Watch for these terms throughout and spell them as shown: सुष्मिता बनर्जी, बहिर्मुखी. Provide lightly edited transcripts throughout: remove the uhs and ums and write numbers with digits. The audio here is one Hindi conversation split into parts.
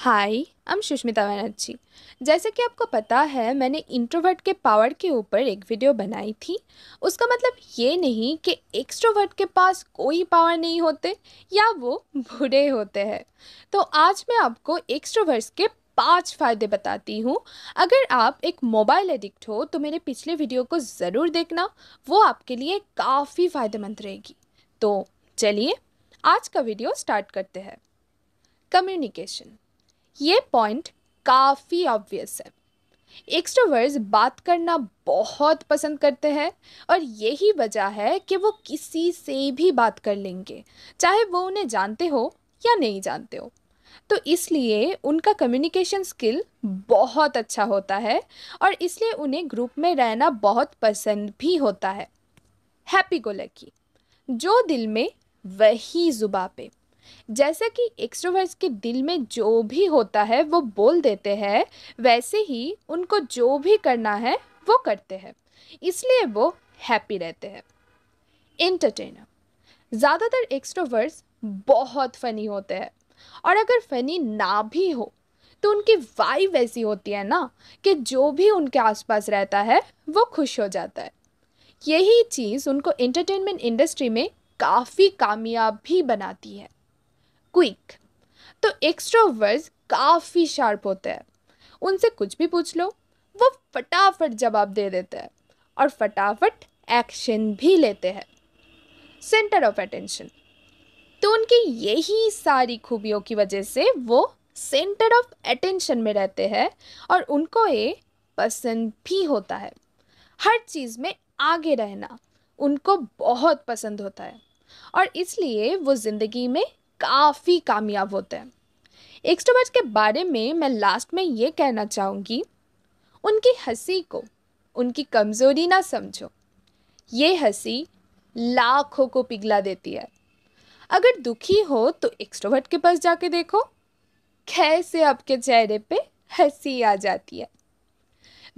Hi, I am सुष्मिता बनर्जी। जैसे कि आपको पता है, मैंने इंट्रोवर्ट के पावर के ऊपर एक वीडियो बनाई थी। उसका मतलब ये नहीं कि एक्सट्रोवर्ट के पास कोई पावर नहीं होते या वो बूढ़े होते हैं। तो आज मैं आपको एक्सट्रोवर्ट्स के 5 फ़ायदे बताती हूँ। अगर आप एक मोबाइल एडिक्ट हो तो मेरे पिछले वीडियो को ज़रूर देखना, वो आपके लिए काफ़ी फ़ायदेमंद रहेगी। तो चलिए आज का वीडियो स्टार्ट करते हैं। कम्युनिकेशन, ये पॉइंट काफ़ी ऑब्वियस है। एक्सट्रोवर्ट्स बात करना बहुत पसंद करते हैं और यही वजह है कि वो किसी से भी बात कर लेंगे, चाहे वो उन्हें जानते हो या नहीं जानते हो। तो इसलिए उनका कम्युनिकेशन स्किल बहुत अच्छा होता है और इसलिए उन्हें ग्रुप में रहना बहुत पसंद भी होता है। हैप्पी गो लकी, जो दिल में वही जुबान पे। जैसा कि एक्सट्रोवर्ट्स के दिल में जो भी होता है वो बोल देते हैं, वैसे ही उनको जो भी करना है वो करते हैं, इसलिए वो हैप्पी रहते हैं। एंटरटेनर, ज़्यादातर एक्सट्रोवर्ट्स बहुत फ़नी होते हैं और अगर फ़नी ना भी हो तो उनकी वाइब ऐसी होती है ना कि जो भी उनके आसपास रहता है वो खुश हो जाता है। यही चीज़ उनको एंटरटेनमेंट इंडस्ट्री में काफ़ी कामयाब भी बनाती है। क्विक, तो एक्सट्रोवर्ट्स काफ़ी शार्प होते हैं। उनसे कुछ भी पूछ लो, वो फटाफट जवाब दे देते हैं और फटाफट एक्शन भी लेते हैं। सेंटर ऑफ अटेंशन, तो उनकी यही सारी खूबियों की वजह से वो सेंटर ऑफ अटेंशन में रहते हैं और उनको ये पसंद भी होता है। हर चीज़ में आगे रहना उनको बहुत पसंद होता है और इसलिए वो ज़िंदगी में काफ़ी कामयाब होते हैं। एक्सट्रोवर्ट्स के बारे में मैं लास्ट में ये कहना चाहूँगी, उनकी हंसी को उनकी कमज़ोरी ना समझो। ये हंसी लाखों को पिघला देती है। अगर दुखी हो तो एक्सट्रोवर्ट के पास जाके देखो, कैसे आपके चेहरे पे हंसी आ जाती है।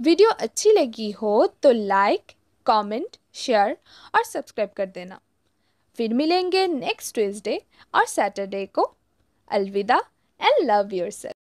वीडियो अच्छी लगी हो तो लाइक, कमेंट, शेयर और सब्सक्राइब कर देना। फिर मिलेंगे नेक्स्ट ट्यूसडे और सैटरडे को। अलविदा एंड लव योरसेल्फ।